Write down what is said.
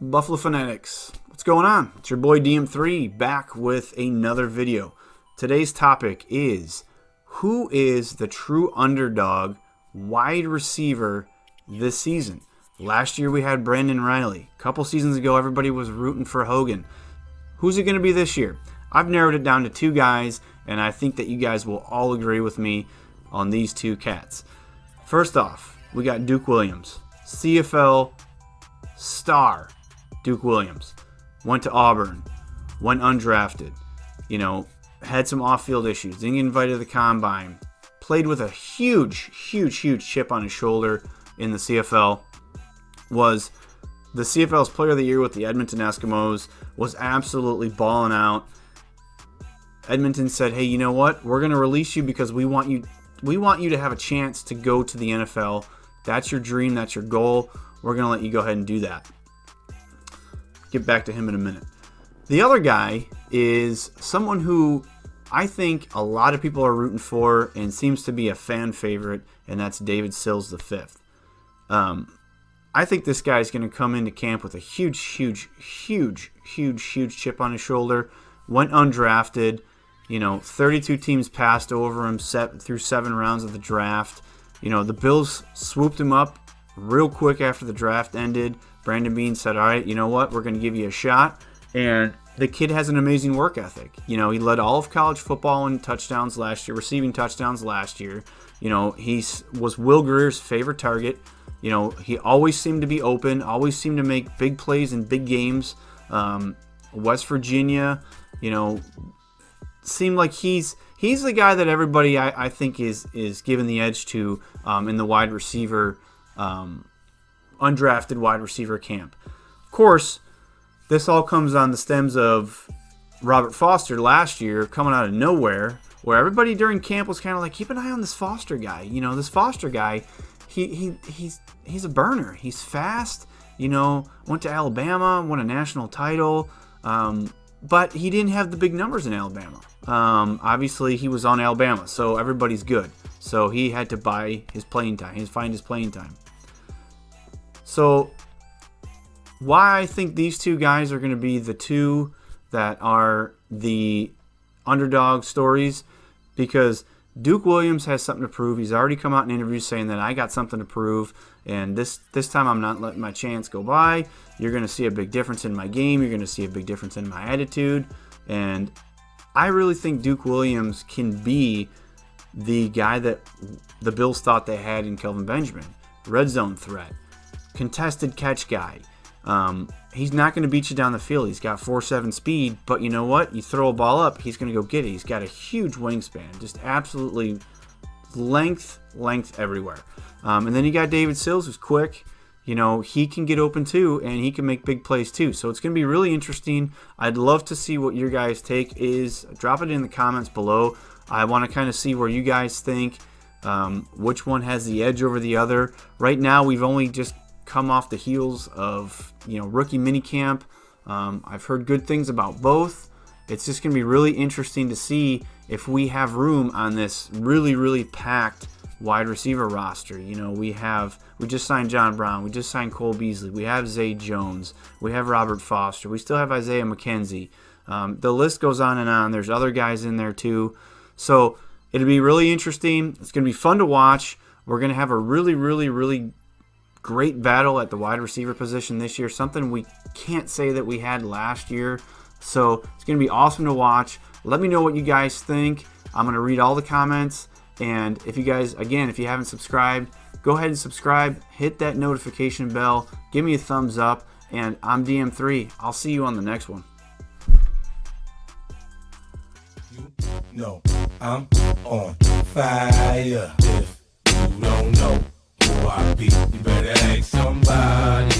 Buffalo Fanatics, what's going on? It's your boy DM3 back with another video. Today's topic is, who is the true underdog wide receiver this season? Last year we had Brandon Riley. A couple seasons ago everybody was rooting for Hogan. Who's it going to be this year? I've narrowed it down to two guys, and I think that you guys will all agree with me on these two cats. First off, we got Duke Williams, CFL star. Duke Williams went to Auburn, went undrafted, you know, had some off-field issues, didn't get invited to the combine, played with a huge chip on his shoulder in the CFL, was the CFL's player of the year with the Edmonton Eskimos, was absolutely balling out. Edmonton said, hey, you know what? We're going to release you because we want you to have a chance to go to the NFL. That's your dream, that's your goal. We're going to let you go ahead and do that. Get back to him in a minute. The other guy is someone who I think a lot of people are rooting for and seems to be a fan favorite, and that's David Sills the fifth. I think this guy is going to come into camp with a huge chip on his shoulder. Went undrafted. You know, 32 teams passed over him through 7 rounds of the draft. You know, the Bills swooped him up real quick after the draft ended. Brandon Bean said, all right, you know what? We're going to give you a shot. And the kid has an amazing work ethic. You know, he led all of college football in touchdowns last year, receiving touchdowns last year. You know, he was Will Grier's favorite target. You know, he always seemed to be open, always seemed to make big plays in big games. West Virginia, you know, seemed like he's the guy that everybody I think is giving the edge to in the wide receiver undrafted wide receiver camp. Of course, this all comes on the stems of Robert Foster last year coming out of nowhere, where everybody during camp was kind of like, keep an eye on this Foster guy. You know, this Foster guy, he's a burner. He's fast. You know, went to Alabama, won a national title, but he didn't have the big numbers in Alabama. Obviously, he was on Alabama, so everybody's good. So he had to buy his playing time. He had to find his playing time. So why I think these two guys are going to be the two that are the underdog stories, because Duke Williams has something to prove. He's already come out in interviews saying that I got something to prove, and this time I'm not letting my chance go by. You're going to see a big difference in my game. You're going to see a big difference in my attitude. And I really think Duke Williams can be the guy that the Bills thought they had in Kelvin Benjamin. Red zone threat. Contested catch guy. He's not going to beat you down the field. He's got 4.7 speed, but you know what? You throw a ball up, he's going to go get it. He's got a huge wingspan. Just absolutely length everywhere. And then you got David Sills, who's quick. You know, he can get open too, and he can make big plays too. So it's going to be really interesting. I'd love to see what your guys' take is. Drop it in the comments below. I want to kind of see where you guys think, which one has the edge over the other. Right now, we've only just come off the heels of, you know, rookie minicamp. I've heard good things about both. It's just going to be really interesting to see if we have room on this really packed wide receiver roster. You know, we just signed John Brown. We just signed Cole Beasley. We have Zay Jones. We have Robert Foster. We still have Isaiah McKenzie. The list goes on and on. There's other guys in there too. So it'll be really interesting. It's going to be fun to watch. We're going to have a really great battle at the wide receiver position this year, something we can't say that we had last year. So it's going to be awesome to watch. Let me know what you guys think. I'm going to read all the comments. And if you guys, again, if you haven't subscribed, go ahead and subscribe. Hit that notification bell. Give me a thumbs up. And I'm DM3. I'll see you on the next one. You know I'm on fire. If you don't know who I be, you better ask somebody.